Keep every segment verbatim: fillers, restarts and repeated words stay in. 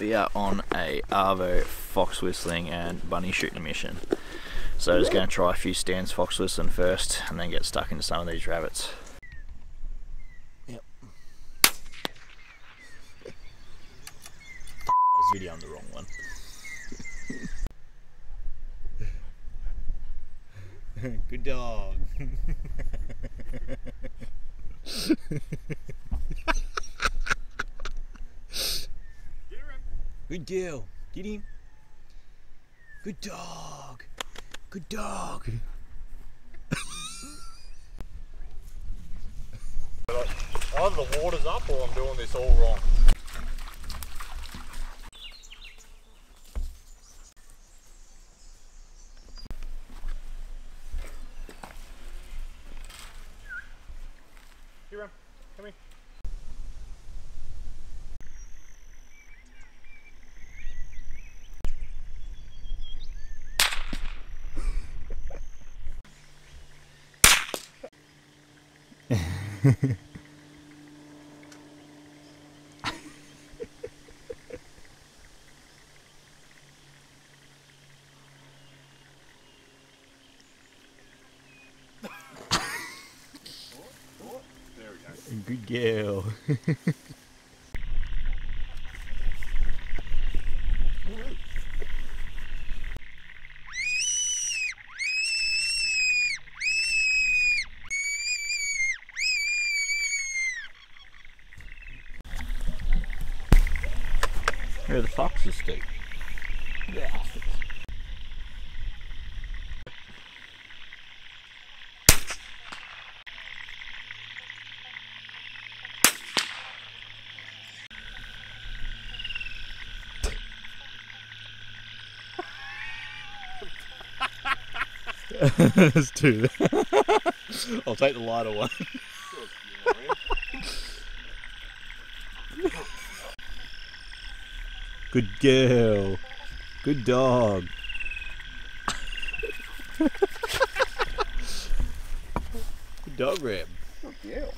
we are on a arvo fox whistling and bunny shooting mission. So just going to try a few stands fox whistling first and then get stuck into some of these rabbits. Yep. Video on the wrong one. Good dog. Good girl. Get him. Good dog. Good dog. Either the water's up or I'm doing this all wrong. Here, come here. Good girl. Where the foxes stay. Yeah. There's two. I'll take the lighter one. Good girl. Good dog. Good dog, Reb. Good girl.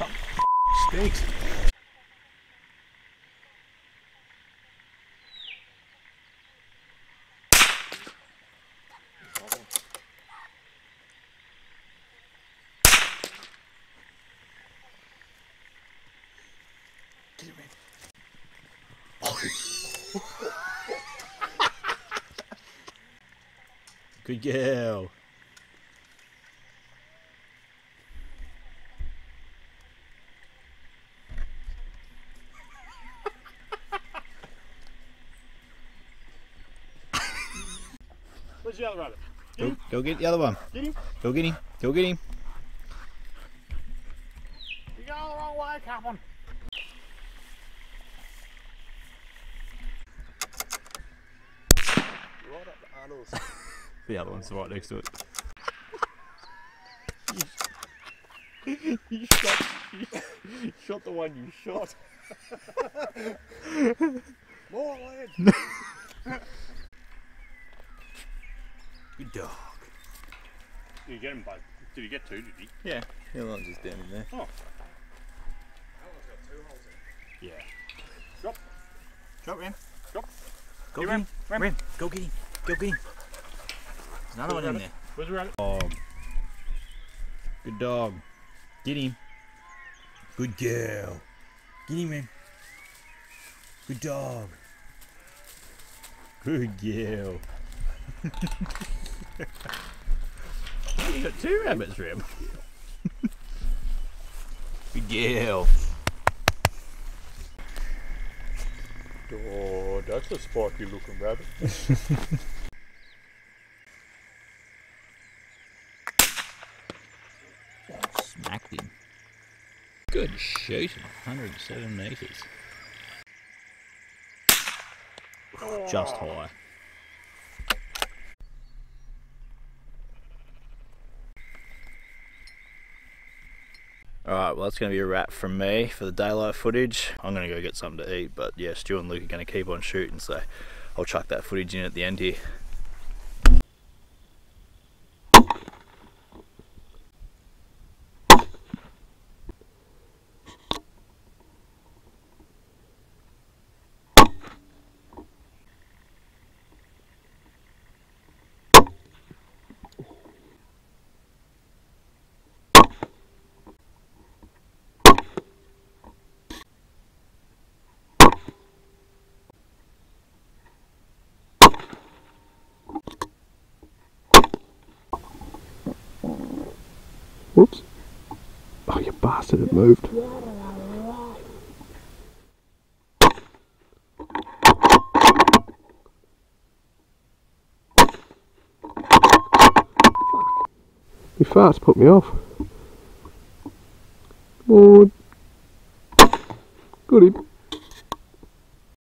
Oh, stinks. Good girl. Where's the other rabbit? Get him. Go, go get the other one. Get him. Go get him. Go get him. You go the wrong way, come on. Right up the handles. The other one's right next to it. you, you, shot, you shot the one you shot. More land. Good dog. Did you get him, bud? Did you get two, did you? Yeah, the other one's just down in there. Oh. That one's got two holes in it. Yeah. Drop. Drop, Ram. Drop. Go get him. Ram. Ram. Go get him. Go get him. Another one in there. Where's the rabbit? Oh. Good dog. Get him. Good girl. Get him, man. Good dog. Good girl. You got two rabbits, Reb. Good girl. Oh, that's a sparky looking rabbit. Smacked him. Good shooting, one hundred seven metres. Oh. Just high. Alright, well that's going to be a wrap from me for the daylight footage. I'm going to go get something to eat, but yeah, Stu and Luke are going to keep on shooting, so I'll chuck that footage in at the end here. Oops. Oh, you bastard, it moved. You farts put me off. Good. Goody.